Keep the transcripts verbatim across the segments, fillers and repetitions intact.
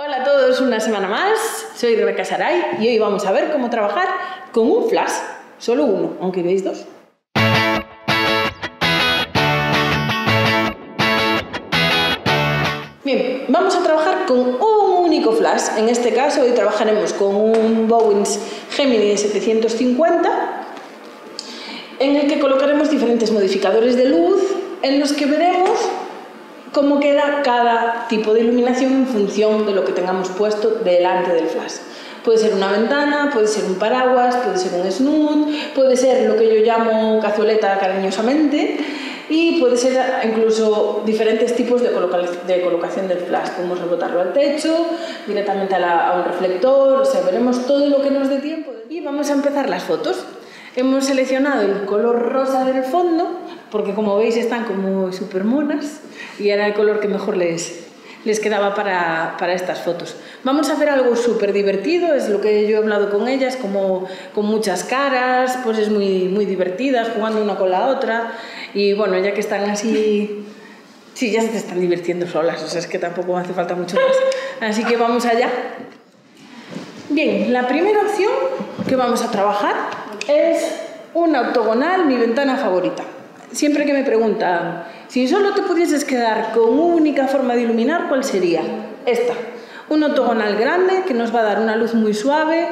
Hola a todos, una semana más, soy Rebeca Saray y hoy vamos a ver cómo trabajar con un flash, solo uno, aunque veáis dos. Bien, vamos a trabajar con un único flash, en este caso hoy trabajaremos con un Bowens Gemini setecientos cincuenta, en el que colocaremos diferentes modificadores de luz, en los que veremos cómo queda cada tipo de iluminación en función de lo que tengamos puesto delante del flash. Puede ser una ventana, puede ser un paraguas, puede ser un snood, puede ser lo que yo llamo cazoleta cariñosamente y puede ser incluso diferentes tipos de, coloca de colocación del flash. Podemos rebotarlo al techo, directamente a, la, a un reflector, o sea, veremos todo lo que nos dé tiempo. Y vamos a empezar las fotos. Hemos seleccionado el color rosa del fondo, porque como veis están como súper monas y era el color que mejor les, les quedaba para, para estas fotos. Vamos a hacer algo súper divertido, es lo que yo he hablado con ellas, como con muchas caras, pues es muy, muy divertidas, jugando una con la otra. Y bueno, ya que están así, sí, ya se te están divirtiendo solas, o sea, es que tampoco hace falta mucho más. Así que vamos allá. Bien, la primera opción que vamos a trabajar es una octogonal, mi ventana favorita. Siempre que me preguntan, si solo te pudieses quedar con una única forma de iluminar, ¿cuál sería? Esta, un octogonal grande que nos va a dar una luz muy suave,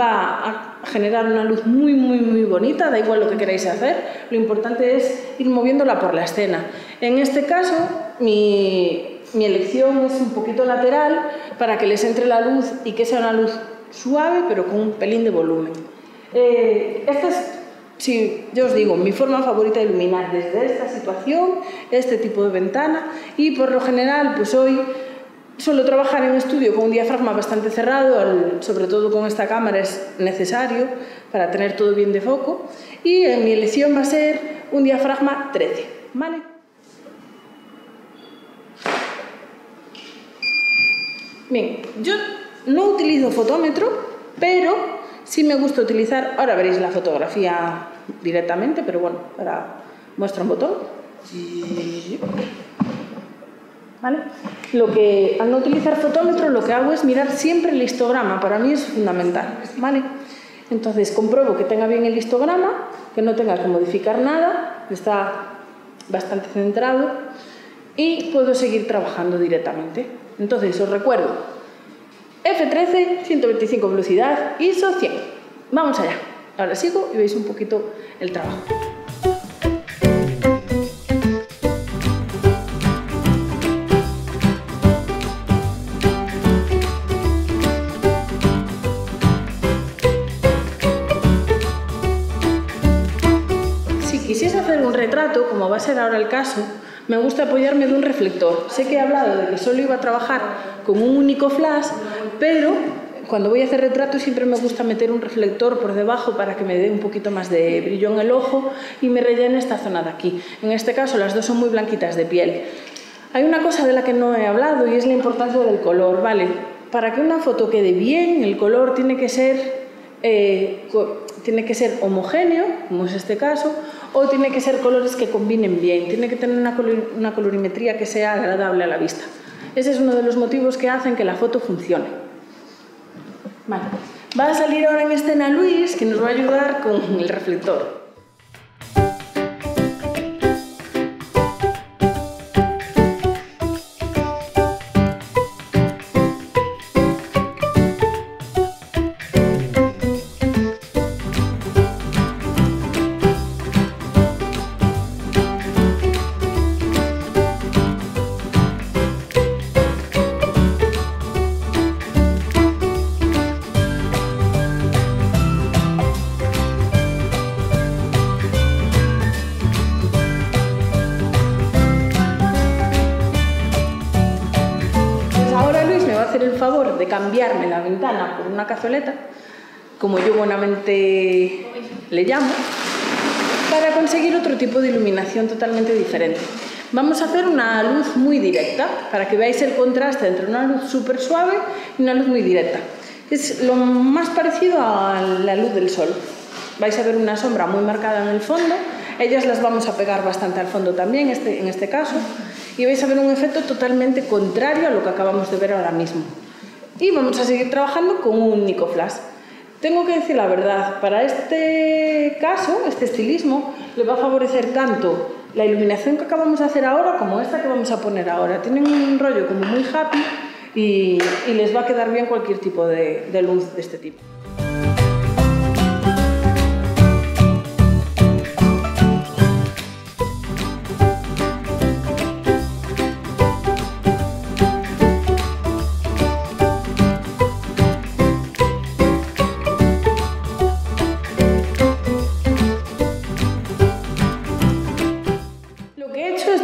va a generar una luz muy, muy, muy bonita, da igual lo que queráis hacer, lo importante es ir moviéndola por la escena. En este caso, mi, mi elección es un poquito lateral para que les entre la luz y que sea una luz suave, pero con un pelín de volumen. Eh, esta es... Sí, yo os digo, mi forma favorita de iluminar desde esta situación, este tipo de ventana, y por lo general pues hoy suelo trabajar en estudio con un diafragma bastante cerrado, al, sobre todo con esta cámara es necesario para tener todo bien de foco, y mi elección va a ser un diafragma trece, ¿vale? Bien, yo no utilizo fotómetro, pero sí me gusta utilizar, ahora veréis la fotografía directamente, pero bueno, ahora muestra un botón. ¿Vale? Lo que, al no utilizar fotómetro, lo que hago es mirar siempre el histograma, para mí es fundamental. ¿Vale? Entonces compruebo que tenga bien el histograma, que no tenga que modificar nada, está bastante centrado y puedo seguir trabajando directamente. Entonces os recuerdo, F trece, ciento veinticinco velocidad, I S O cien. Vamos allá. Ahora sigo y veis un poquito el trabajo. Si quisiese hacer un retrato, como va a ser ahora el caso, me gusta apoyarme de un reflector. Sé que he hablado de que solo iba a trabajar con un único flash, pero cuando voy a hacer retratos siempre me gusta meter un reflector por debajo para que me dé un poquito más de brillo en el ojo y me rellene esta zona de aquí. En este caso las dos son muy blanquitas de piel. Hay una cosa de la que no he hablado y es la importancia del color, ¿vale? Para que una foto quede bien, el color tiene que ser, eh, tiene que ser homogéneo, como es este caso, o tiene que ser colores que combinen bien, tiene que tener una, color, una colorimetría que sea agradable a la vista. Ese es uno de los motivos que hacen que la foto funcione. Vale. Va a salir ahora en escena Luis, que nos va a ayudar con el reflector. De cambiarme la ventana por una cazoleta, como yo buenamente le llamo, para conseguir otro tipo de iluminación totalmente diferente. Vamos a hacer una luz muy directa para que veáis el contraste entre una luz súper suave y una luz muy directa. Es lo más parecido a la luz del sol. Vais a ver una sombra muy marcada en el fondo, ellas las vamos a pegar bastante al fondo también, este, en este caso, y vais a ver un efecto totalmente contrario a lo que acabamos de ver ahora mismo. Y vamos a seguir trabajando con un Nicoflash. Tengo que decir la verdad, para este caso, este estilismo, le va a favorecer tanto la iluminación que acabamos de hacer ahora como esta que vamos a poner ahora. Tienen un rollo como muy happy y, y les va a quedar bien cualquier tipo de, de luz de este tipo.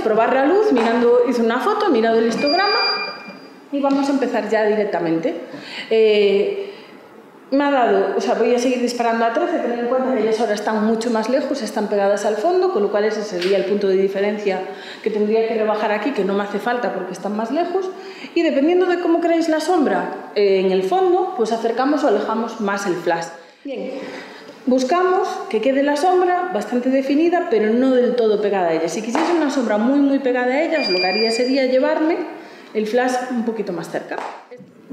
Probar la luz, mirando, hice una foto, mirado el histograma y vamos a empezar ya directamente. Eh, me ha dado, o sea, voy a seguir disparando a trece, teniendo en cuenta que ellas ahora están mucho más lejos, están pegadas al fondo, con lo cual ese sería el punto de diferencia que tendría que rebajar aquí, que no me hace falta porque están más lejos. Y dependiendo de cómo queréis la sombra eh, en el fondo, pues acercamos o alejamos más el flash. Bien. Buscamos que quede la sombra bastante definida, pero no del todo pegada a ella. Si quisiese una sombra muy muy pegada a ellas, lo que haría sería llevarme el flash un poquito más cerca.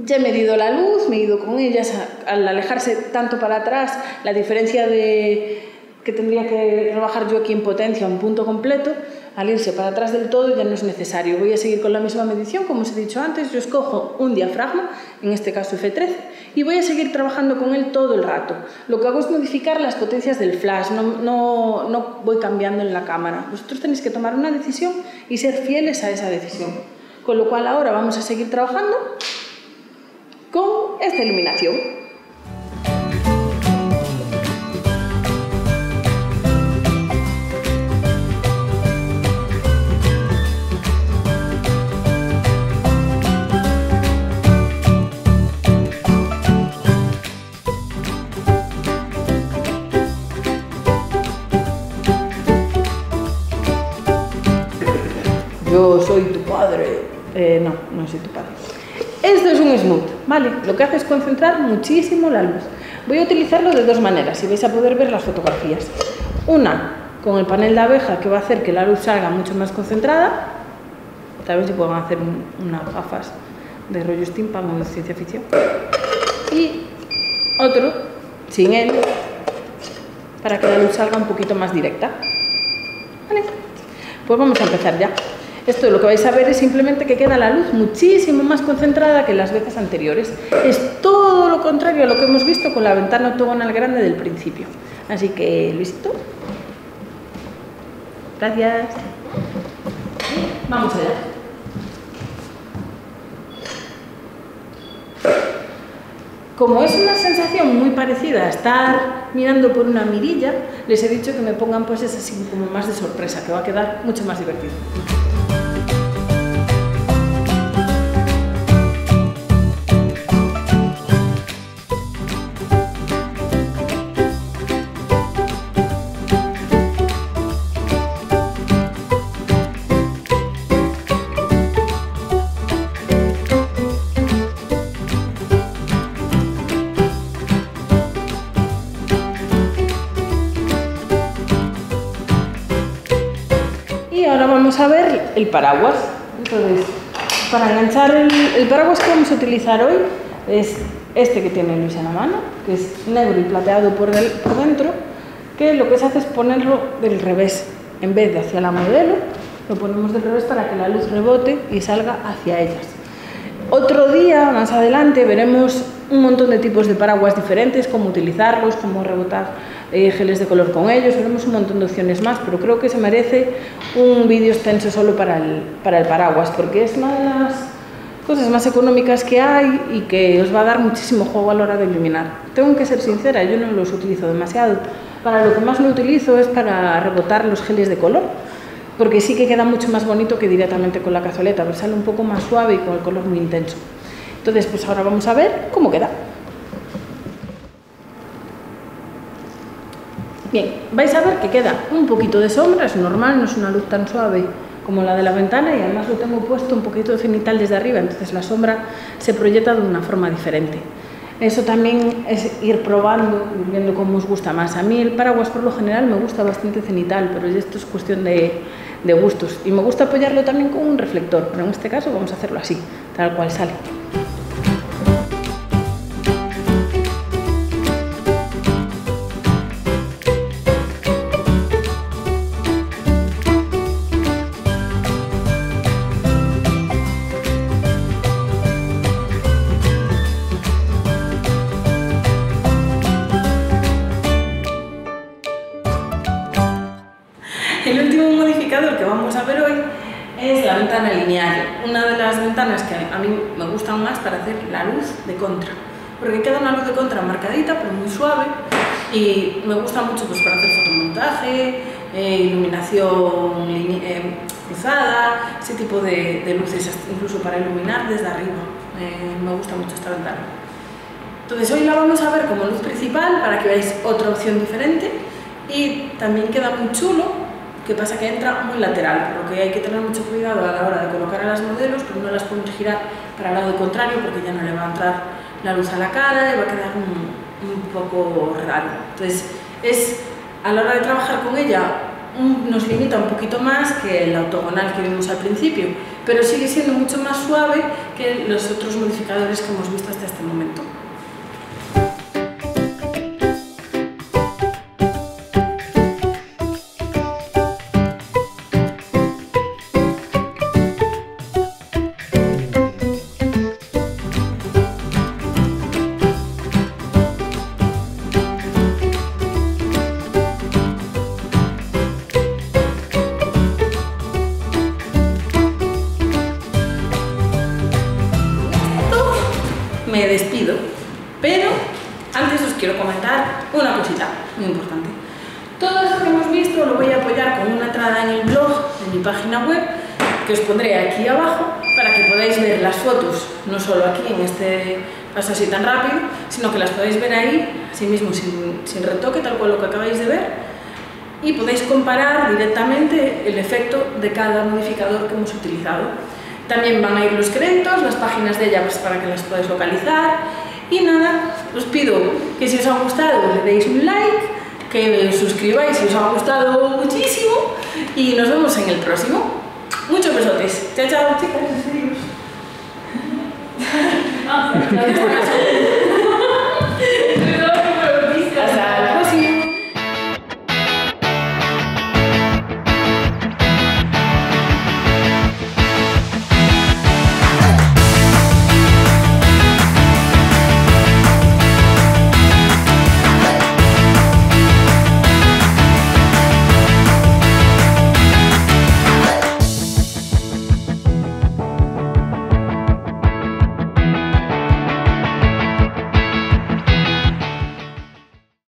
Ya he medido la luz, me he ido con ellas, al alejarse tanto para atrás, la diferencia de que tendría que rebajar yo aquí en potencia un punto completo, al irse para atrás del todo ya no es necesario. Voy a seguir con la misma medición, como os he dicho antes, yo escojo un diafragma, en este caso efe trece, y voy a seguir trabajando con él todo el rato. Lo que hago es modificar las potencias del flash, no, no, no voy cambiando en la cámara. Vosotros tenéis que tomar una decisión y ser fieles a esa decisión. Con lo cual ahora vamos a seguir trabajando con esta iluminación. Yo soy tu padre. Eh, no, no soy tu padre. Esto es un smooth, ¿vale? Lo que hace es concentrar muchísimo la luz. Voy a utilizarlo de dos maneras, y vais a poder ver las fotografías. Una, con el panel de abeja, que va a hacer que la luz salga mucho más concentrada. Tal vez se puedan hacer un, unas gafas de rollo steampunk o de ciencia ficción. Y otro, sin él, para que la luz salga un poquito más directa. ¿Vale? Pues vamos a empezar ya. Esto lo que vais a ver es simplemente que queda la luz muchísimo más concentrada que las veces anteriores. Es todo lo contrario a lo que hemos visto con la ventana octogonal grande del principio. Así que, Luisito, gracias. Vamos allá. Como es una sensación muy parecida a estar mirando por una mirilla, les he dicho que me pongan poses así como más de sorpresa, que va a quedar mucho más divertido. Vamos a ver el paraguas. Entonces, para enganchar el, el paraguas que vamos a utilizar hoy es este que tiene Luis en la mano, que es negro y plateado por, del, por dentro, que lo que se hace es ponerlo del revés. En vez de hacia la modelo, lo ponemos del revés para que la luz rebote y salga hacia ellas. Otro día, más adelante, veremos un montón de tipos de paraguas diferentes, cómo utilizarlos, cómo rebotar eh, geles de color con ellos, veremos un montón de opciones más, pero creo que se merece un vídeo extenso solo para el, para el paraguas, porque es una de las cosas más económicas que hay y que os va a dar muchísimo juego a la hora de iluminar. Tengo que ser sincera, yo no los utilizo demasiado, para lo que más lo utilizo es para rebotar los geles de color, porque sí que queda mucho más bonito que directamente con la cazoleta, pero sale un poco más suave y con el color muy intenso. Entonces, pues ahora vamos a ver cómo queda. Bien, vais a ver que queda un poquito de sombra, es normal, no es una luz tan suave como la de la ventana y además lo tengo puesto un poquito de cenital desde arriba, entonces la sombra se proyecta de una forma diferente. Eso también es ir probando, viendo cómo os gusta más. A mí el paraguas por lo general me gusta bastante cenital, pero esto es cuestión de, de gustos. Y me gusta apoyarlo también con un reflector, pero en este caso vamos a hacerlo así, tal cual sale. es la ventana lineal, una de las ventanas que a mí me gustan más para hacer la luz de contra, porque queda una luz de contra marcadita pero muy suave, y me gusta mucho pues para hacer fotomontaje, eh, iluminación eh, cruzada, ese tipo de, de luces, incluso para iluminar desde arriba. Eh, me gusta mucho esta ventana. Entonces hoy la vamos a ver como luz principal para que veáis otra opción diferente, y también queda muy chulo. Que pasa que entra muy lateral, por lo que hay que tener mucho cuidado a la hora de colocar a las modelos, porque no las podemos girar para el lado contrario porque ya no le va a entrar la luz a la cara y va a quedar un, un poco raro. Entonces, es, a la hora de trabajar con ella un, nos limita un poquito más que el ortogonal que vimos al principio, pero sigue siendo mucho más suave que los otros modificadores que hemos visto hasta este momento. Me despido, pero antes os quiero comentar una cosita muy importante. Todo eso que hemos visto lo voy a apoyar con una entrada en el blog, en mi página web, que os pondré aquí abajo para que podáis ver las fotos, no solo aquí en este paso así tan rápido, sino que las podáis ver ahí, así mismo sin, sin retoque, tal cual lo que acabáis de ver, y podéis comparar directamente el efecto de cada modificador que hemos utilizado. También van a ir los créditos, las páginas de ella pues para que las podáis localizar. Y nada, os pido que si os ha gustado le deis un like, que os suscribáis si os ha gustado muchísimo, y nos vemos en el próximo. Muchos besotes. Chao, chao, chicas.